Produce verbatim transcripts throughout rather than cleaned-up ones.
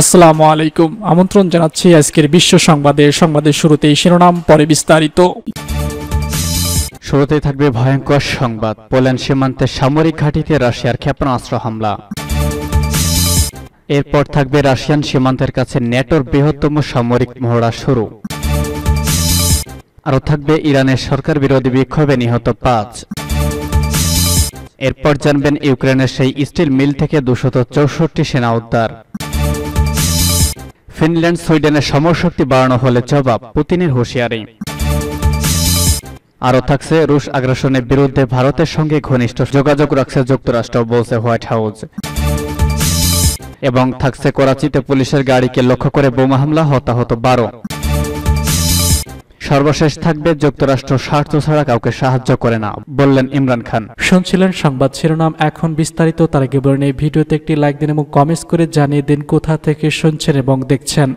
আসসালামু আলাইকুম আমন্ত্রণ জানাচ্ছি আজকের বিশ্ব সংবাদে সংবাদের শুরুতেই শিরোনাম পরে বিস্তারিত শুরুতেই থাকবে ভয়ঙ্কর সংবাদ পোল্যান্ড সীমান্তে সামরিক ঘাঁটিতে রাশিয়ার ক্ষেপণাস্ত্র হামলা এরপর থাকবে রাশিয়ান সীমান্তের কাছে ন্যাটোর বৃহত্তম সামরিক মহড়া শুরু আরও থাকবে ইরানের সরকার বিরোধী বিক্ষোভে নিহত পাঁচ এরপর জানবেন ইউক্রেনের সেই স্টিল মিল থেকে দুশত চৌষট্টি সেনা উদ্ধার ফিনল্যান্ড সুইডেনের সমরশক্তি বাড়ানো হলে জবাব পুতিনের হুঁশিয়ারি আরও থাকছে রুশ আগ্রাসনের বিরুদ্ধে ভারতের সঙ্গে ঘনিষ্ঠ যোগাযোগ রাখছে যুক্তরাষ্ট্র বলছে হোয়াইট হাউস এবং থাকছে করাচিতে পুলিশের গাড়িকে লক্ষ্য করে বোমা হামলা হতাহত বারো সর্বশেষ থাকবে যুক্তরাষ্ট্র স্বার্থ ছাড়া কাউকে সাহায্য করে না বললেন ইমরান খান শুনছিলেন সংবাদ শিরোনাম এখন বিস্তারিত তার আগে বলুন এই ভিডিওতে একটি লাইক দিন এবং কমেন্টস করে জানিয়ে দিন কোথা থেকে শুনছেন এবং দেখছেন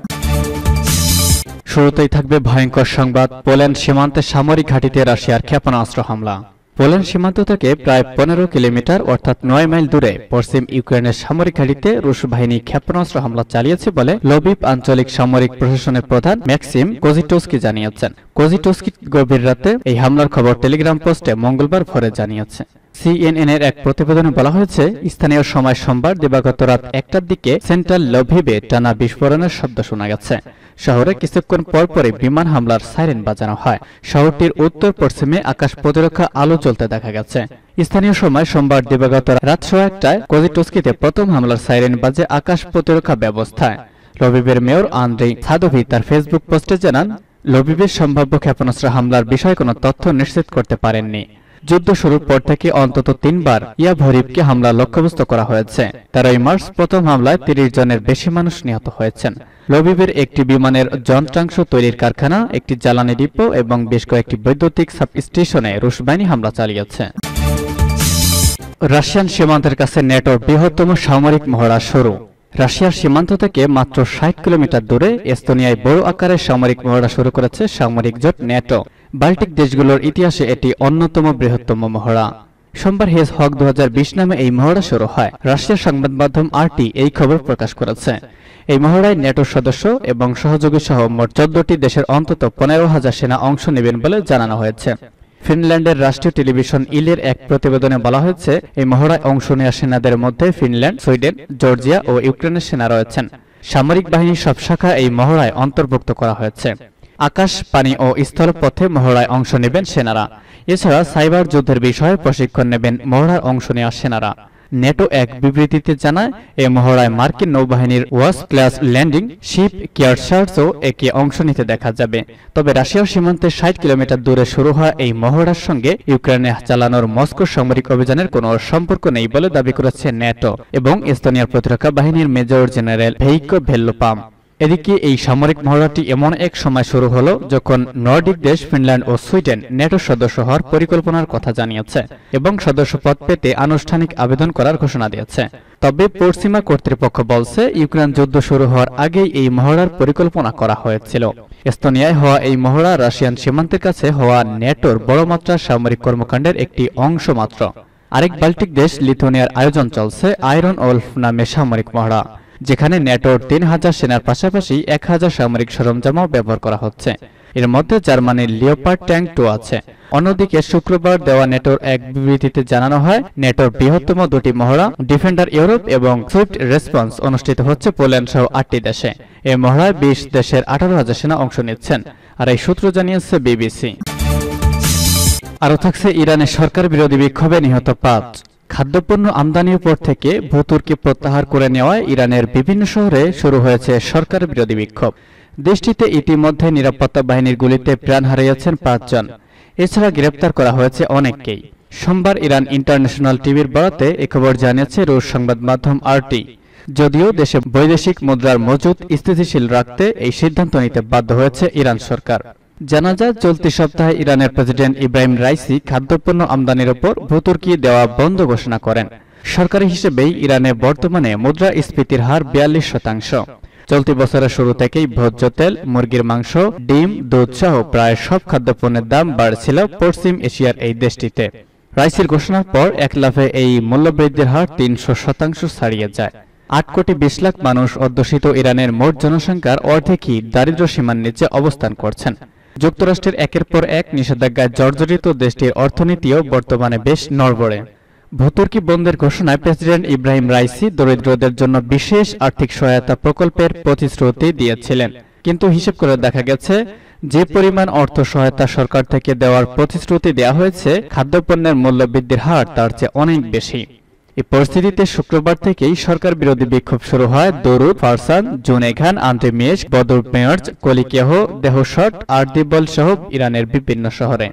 শুরুতেই থাকবে ভয়ঙ্কর সংবাদ পোল্যান্ড সীমান্তে সামরিক ঘাঁটিতে রাশিয়ার ক্ষেপণাস্ত্র হামলা পোল্যান্ড সীমান্ত থেকে প্রায় পনেরো কিলোমিটার অর্থাৎ নয় মাইল দূরে পশ্চিম ইউক্রেনের সামরিক ঘাঁটিতে রুশ বাহিনী ক্ষেপণাস্ত্র হামলা চালিয়েছে বলে লবিব আঞ্চলিক সামরিক প্রশাসনের প্রধান ম্যাক্সিম কোজিটোস্কি জানিয়েছেন কোজিটোস্কি গভীর রাতে এই হামলার খবর টেলিগ্রাম পোস্টে মঙ্গলবার ভোরে জানিয়েছে সিএনএনের এক প্রতিবেদনে বলা হয়েছে স্থানীয় সময় সোমবার দিবাগত রাত একটার দিকে সেন্ট্রাল লভিবে টানা বিস্ফোরণের শব্দ শোনা গেছে শহরে কিছুক্ষণ পরপরই বিমান হামলার সাইরেন বাজানো হয় শহরটির উত্তর পশ্চিমে আকাশ প্রতিরক্ষা আলো জ্বলতে দেখা গেছে স্থানীয় সময় সোমবার দিবাগত রাত একটায় কোজিটোস্কিতে প্রথম হামলার সাইরেন বাজে আকাশ প্রতিরক্ষা ব্যবস্থায় লভিবের মেয়র আন্দ্রেই সাদোভি তার ফেসবুক পোস্টে জানান লভিবের সম্ভাব্য ক্ষেপণাস্ত্র হামলার বিষয়ে কোনো তথ্য নিশ্চিত করতে পারেননি যুদ্ধ শুরুর পর থেকে অন্তত তিনবার ইয়াভরিভকে হামলা লক্ষ্যবস্তু করা হয়েছে তেরোই মার্চ প্রথম হামলায় তিরিশ জনের বেশি মানুষ নিহত হয়েছেন লবিবের একটি বিমানের যন্ত্রাংশ তৈরির কারখানা একটি জ্বালানি ডিপো এবং বেশ কয়েকটি বৈদ্যুতিক সাবস্টেশনে রুশ বাহিনী হামলা চালিয়েছে রাশিয়ান সীমান্তের কাছে ন্যাটোর বৃহত্তম সামরিক মহড়া শুরু রাশিয়ার সীমান্ত থেকে মাত্র ষাট কিলোমিটার দূরে এস্তোনিয়ায় বড় আকারে সামরিক মহড়া শুরু করেছে সামরিক জোট ন্যাটো বাল্টিক দেশগুলোর ইতিহাসে এটি অন্যতম বৃহত্তম মহড়া সোমবার হেজ হক দু হাজার বিশ নামে এই মহড়া শুরু হয় রাশিয়ার সংবাদ মাধ্যম আরটি এই খবর প্রকাশ করেছে এই মহড়ায় ন্যাটোর সদস্য এবং সহযোগী সহ মোট চোদ্দটি দেশের অন্তত পনেরো হাজার সেনা অংশ নেবেন বলে জানানো হয়েছে ফিনল্যান্ডের রাষ্ট্রীয় টেলিভিশন ইলের এক প্রতিবেদনে বলা হয়েছে এই মহড়ায় অংশ নেওয়া সেনাদের মধ্যে ফিনল্যান্ড সুইডেন জর্জিয়া ও ইউক্রেনের সেনা রয়েছেন সামরিক বাহিনীর সব শাখা এই মহড়ায় অন্তর্ভুক্ত করা হয়েছে আকাশ পানি ও স্থলপথে মহড়ায় অংশ নেবেন সেনারা এছাড়া সাইবার যুদ্ধের বিষয়ে প্রশিক্ষণ নেবেন মহড়ায় অংশ নেওয়া সেনারা ন্যাটো এক বিবৃতিতে জানায় এই মহড়ায় মার্কিন নৌবাহিনীর ওয়াস ক্লাস ল্যান্ডিং শিপ কিয়ারশার্সও একে অংশ নিতে দেখা যাবে তবে রাশিয়ার সীমান্তে ষাট কিলোমিটার দূরে শুরু হওয়া এই মহড়ার সঙ্গে ইউক্রেনে চালানোর মস্কো সামরিক অভিযানের কোনো সম্পর্ক নেই বলে দাবি করেছে ন্যাটো এবং এস্তোনিয়ার প্রতিরক্ষা বাহিনীর মেজর জেনারেল ভেইকো ভেল্লোপাম এদিকে এই সামরিক মহড়াটি এমন এক সময় শুরু হলো যখন নর্ডিক দেশ ফিনল্যান্ড ও সুইডেন ন্যাটোর সদস্য হওয়ার পরিকল্পনার কথা জানিয়েছে এবং সদস্যপদ পেতে আনুষ্ঠানিক আবেদন করার ঘোষণা দিয়েছে তবে পশ্চিমা কর্তৃপক্ষ বলছে ইউক্রেন যুদ্ধ শুরু হওয়ার আগেই এই মহড়ার পরিকল্পনা করা হয়েছিল এস্তোনিয়ায় হওয়া এই মহড়া রাশিয়ান সীমান্তের কাছে হওয়া ন্যাটোর বড় মাত্রার সামরিক কর্মকাণ্ডের একটি অংশ মাত্র আরেক বাল্টিক দেশ লিথুনিয়ার আয়োজন চলছে আয়রন ওলফ নামে সামরিক মহড়া যেখানে ন্যাটোর তিন হাজার সেনার পাশাপাশি এক হাজার সামরিক সরঞ্জামও ব্যবহার করা হচ্ছে এর মধ্যে জার্মানির লিওপার্ড ট্যাঙ্ক টু আছে অন্যদিকে শুক্রবার দেওয়া ন্যাটোর এক বিবৃতিতে জানানো হয় ন্যাটোর বৃহত্তম দুটি মহড়া ডিফেন্ডার ইউরোপ এবং সুইফট রেসপন্স অনুষ্ঠিত হচ্ছে পোল্যান্ড সহ আটটি দেশে এই মহড়ায় বিশ দেশের আঠারো হাজার সেনা অংশ নিচ্ছেন আর এই সূত্র জানিয়েছে বিবিসি আরও থাকছে ইরানের সরকার বিরোধী বিক্ষোভে নিহত পাঁচ খাদ্যপণ্য আমদানির উপর থেকে ভূতুর্কি প্রত্যাহার করে নেওয়ায় ইরানের বিভিন্ন শহরে শুরু হয়েছে সরকার বিরোধী বিক্ষোভ দেশটিতে ইতিমধ্যে নিরাপত্তা বাহিনীর গুলিতে প্রাণ হারিয়েছেন পাঁচজন এছাড়া গ্রেপ্তার করা হয়েছে অনেককেই সোমবার ইরান ইন্টারন্যাশনাল টিভির বরাতে এ খবর জানিয়েছে রুশ সংবাদ মাধ্যম আরটি যদিও দেশে বৈদেশিক মুদ্রার মজুদ স্থিতিশীল রাখতে এই সিদ্ধান্ত নিতে বাধ্য হয়েছে ইরান সরকার জানা যায় চলতি সপ্তাহে ইরানের প্রেসিডেন্ট ইব্রাহিম রাইসি খাদ্যপণ্য আমদানির উপর ভূতুর্কি দেওয়া বন্ধ ঘোষণা করেন সরকারি হিসেবেই ইরানে বর্তমানে মুদ্রাস্ফীতির হার বিয়াল্লিশ শতাংশ চলতি বছরের শুরু থেকেই ভোজ্য তেল মুরগির মাংস ডিম দুধ সহ প্রায় সব খাদ্যপণ্যের দাম বাড়ছিল পশ্চিম এশিয়ার এই দেশটিতে রাইসির ঘোষণার পর এক লাফে এই মূল্যবৃদ্ধির হার তিনশো শতাংশ ছাড়িয়ে যায় आठ कोटी बीस लाख मानुष अध्युषित इरानेर मोट जनसंख्यार अर्धेक ही दारिद्र्य सीमार नीचे अवस्थान करछेन। যুক্তরাষ্ট্রের একের পর এক নিষেধাজ্ঞায় জর্জরিত দেশটির অর্থনীতিও বর্তমানে বেশ নড়বড়ে। ভূতুর্কি বন্ধের ঘোষণায় প্রেসিডেন্ট ইব্রাহিম রাইসি দরিদ্রদের জন্য বিশেষ আর্থিক সহায়তা প্রকল্পের প্রতিশ্রুতি দিয়েছিলেন, কিন্তু হিসাব করে দেখা গেছে যে পরিমাণ অর্থ সহায়তা সরকার থেকে দেওয়ার প্রতিশ্রুতি দেওয়া হয়েছে খাদ্যপণ্যের মূল্য বৃদ্ধির হার তার চেয়ে অনেক বেশি। এই পরিস্থিতিতে শুক্রবার থেকেই সরকার বিরোধী বিক্ষোভ শুরু হয় দরুদ ফারসান, জুনেখান, আন্দ্রেমিয়েজ, বদর মেয়ার্জ, কলিকেহ, দেহশট আর দিবল সহ ইরানের বিভিন্ন শহরে।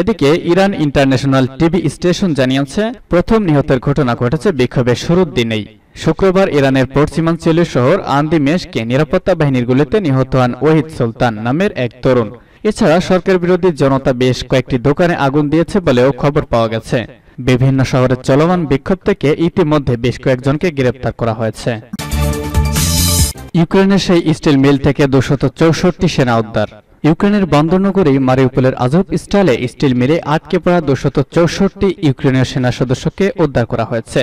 এদিকে ইরান ইন্টারন্যাশনাল টিভি স্টেশন জানিয়েছে, প্রথম নিহতের ঘটনা ঘটেছে বিক্ষোভের শুরুর দিনেই। শুক্রবার ইরানের পশ্চিমাঞ্চলীয় শহর আন্দ্রেমিয়েজকে নিরাপত্তা বাহিনীর গুলিতে নিহত হন ওয়াহিদ সুলতান নামের এক তরুণ। এছাড়া সরকার বিরোধী জনতা বেশ কয়েকটি দোকানে আগুন দিয়েছে বলেও খবর পাওয়া গেছে। বিভিন্ন শহরের চলমান বিক্ষোভ থেকে ইতিমধ্যে বেশ কয়েকজনকে গ্রেফতার করা হয়েছে। ইউক্রেনের সেই স্টিল মিল থেকে দুশত চৌষট্টি সেনা উদ্ধার। ইউক্রেনের বন্দরনগরী মারিউপোলের আজব স্টালে স্টিল মিলে আটকে পড়া দুশত চৌষট্টি ইউক্রেনীয় সেনা সদস্যকে উদ্ধার করা হয়েছে।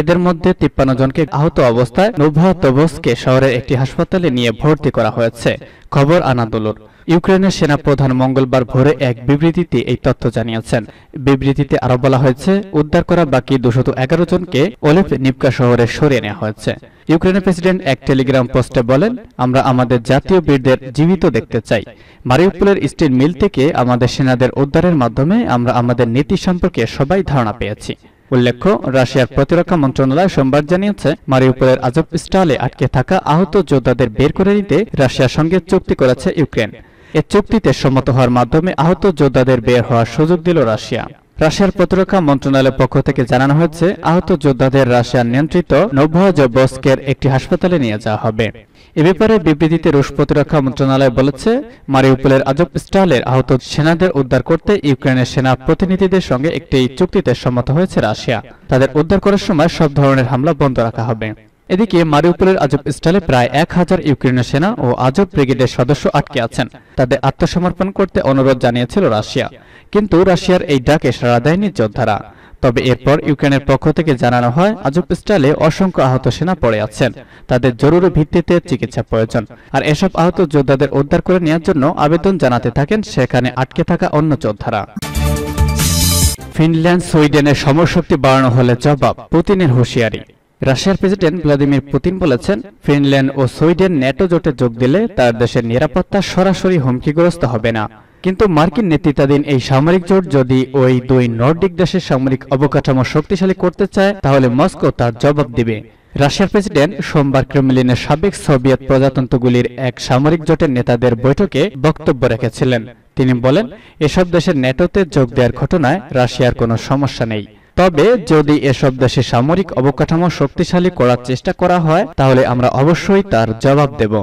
এদের মধ্যে তিপ্পান্ন জনকে আহত অবস্থায় নোভ্যাতোভস্কে শহরের একটি হাসপাতালে নিয়ে ভর্তি করা হয়েছে। খবর আনাদোলুর। ইউক্রেনের সেনা প্রধান মঙ্গলবার ভোরে এক বিবৃতিতে এই তথ্য জানিয়েছেন। বিবৃতিতে আরো বলা হয়েছে, উদ্ধার করা বাকি দুশত এগারো জনকে ওলেফনিভকা শহরে সরিয়ে নেওয়া হয়েছে। ইউক্রেনের প্রেসিডেন্ট এক টেলিগ্রাম পোস্টে বলেন, আমরা আমাদের জাতীয় বীরদের জীবিত দেখতে চাই। মারিউপোলের স্টিল মিল থেকে আমাদের সেনাদের উদ্ধারের মাধ্যমে আমরা আমাদের নীতি সম্পর্কে সবাই ধারণা পেয়েছি। উল্লেখ্য, রাশিয়ার প্রতিরক্ষা মন্ত্রণালয় সোমবার জানিয়েছে, মারিউপোলের আজব স্টালে আটকে থাকা আহত যোদ্ধাদের বের করে নিতে রাশিয়ার সঙ্গে চুক্তি করেছে ইউক্রেন। এ চুক্তিতে সম্মত হওয়ার মাধ্যমে আহত যোদ্ধাদের বের হওয়ার সুযোগ দিল রাশিয়া। রাশিয়ার প্রতিরক্ষা মন্ত্রণালয়ের পক্ষ থেকে জানানো হয়েছে, আহত যোদ্ধাদের রাশিয়ার নিয়ন্ত্রিত নোভ্যাতোভস্কের একটি হাসপাতালে নিয়ে যাওয়া হবে। এ ব্যাপারে বিবৃতিতে রুশ প্রতিরক্ষা মন্ত্রণালয় বলেছে, মারিউপোলের আজব স্টালের আহত সেনাদের উদ্ধার করতে ইউক্রেনের সেনা প্রতিনিধিদের সঙ্গে একটি চুক্তিতে সম্মত হয়েছে রাশিয়া। তাদের উদ্ধার করার সময় সব ধরনের হামলা বন্ধ রাখা হবে। এদিকে মারিউপোলের আজব স্টালে প্রায় এক হাজার ইউক্রেনীয় সেনা ও আজব ব্রিগেডের সদস্য আটকে আছেন। তাদের আত্মসমর্পণ করতে অনুরোধ জানিয়েছিল রাশিয়া, কিন্তু রাশিয়ার এই ডাকে সাড়া দেয়নি যোদ্ধারা। তবে এরপর ইউক্রেনের পক্ষ থেকে জানানো হয়, আজব স্টালে অসংখ্য আহত সেনা পড়ে আছেন, তাদের জরুরি ভিত্তিতে চিকিৎসা প্রয়োজন। আর এসব আহত যোদ্ধাদের উদ্ধার করে নেওয়ার জন্য আবেদন জানাতে থাকেন সেখানে আটকে থাকা অন্য যোদ্ধারা। ফিনল্যান্ড সুইডেনের সমরশক্তি বাড়ানো হলে জবাব, পুতিনের হুঁশিয়ারি। রাশিয়ার প্রেসিডেন্ট ভ্লাদিমির পুতিন বলেছেন, ফিনল্যান্ড ও সুইডেন ন্যাটো জোটে যোগ দিলে তার দেশের নিরাপত্তা সরাসরি হুমকিগ্রস্ত হবে না। কিন্তু মার্কিন নেতৃত্বাধীন এই সামরিক জোট যদি ওই দুই নর্ডিক দেশের সামরিক অবকাঠামো শক্তিশালী করতে চায়, তাহলে মস্কো তার জবাব দিবে। রাশিয়ার প্রেসিডেন্ট সোমবার ক্রেমলিনের সাবেক সোভিয়েত প্রজাতন্ত্রগুলির এক সামরিক জোটের নেতাদের বৈঠকে বক্তব্য রেখেছিলেন। তিনি বলেন, এসব দেশের ন্যাটোতে যোগ দেওয়ার ঘটনায় রাশিয়ার কোনো সমস্যা নেই, তবে যদি এসব দেশে সামরিক অবকাঠামো শক্তিশালী করার চেষ্টা করা হয়, তাহলে আমরা অবশ্যই তার জবাব দেব।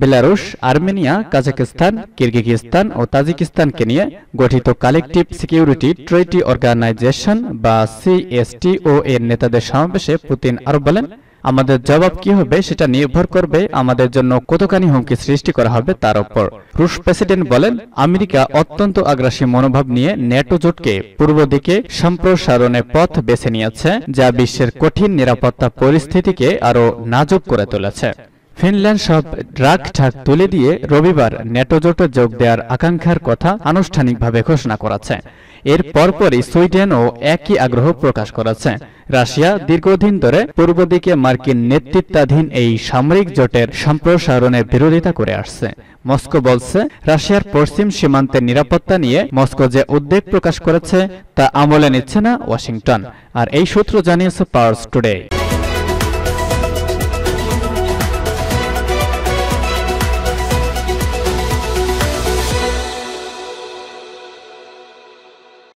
বেলারুশ, আর্মেনিয়া, কাজাকিস্তান, কিরগিজস্তান ও তাজিকিস্তানকে নিয়ে গঠিত কালেকটিভ সিকিউরিটি ট্রেটি অর্গানাইজেশন বা সিএসটিও এর নেতাদের সমাবেশে পুতিন আরো বলেন, আমাদের জবাব কি হবে সেটা নির্ভর করবে আমাদের জন্য কতখানি হুমকি সৃষ্টি করা হবে তার উপর। রুশ প্রেসিডেন্ট বলেন, আমেরিকা অত্যন্ত আগ্রাসী মনোভাব নিয়ে ন্যাটো জোটকে পূর্ব দিকে সম্প্রসারণের পথ বেছে নিয়েছে, যা বিশ্বের কঠিন নিরাপত্তা পরিস্থিতিকে আরও নাজুক করে তুলেছে। ফিনল্যান্ড সব রাগ ঢাক তুলে দিয়ে রবিবার ন্যাটো জোটে যোগ দেওয়ার আকাঙ্ক্ষার কথা আনুষ্ঠানিকভাবে ঘোষণা করেছে। এর পরপরই সুইডেনও একই আগ্রহ প্রকাশ করেছে। রাশিয়া দীর্ঘদিন ধরে পূর্ব দিকে মার্কিন নেতৃত্বাধীন এই সামরিক জোটের সম্প্রসারণের বিরোধিতা করে আসছে। মস্কো বলছে, রাশিয়ার পশ্চিম সীমান্তের নিরাপত্তা নিয়ে মস্কো যে উদ্বেগ প্রকাশ করেছে তা আমলে নিচ্ছে না ওয়াশিংটন। আর এই সূত্র জানিয়েছে পাওয়ার টুডে।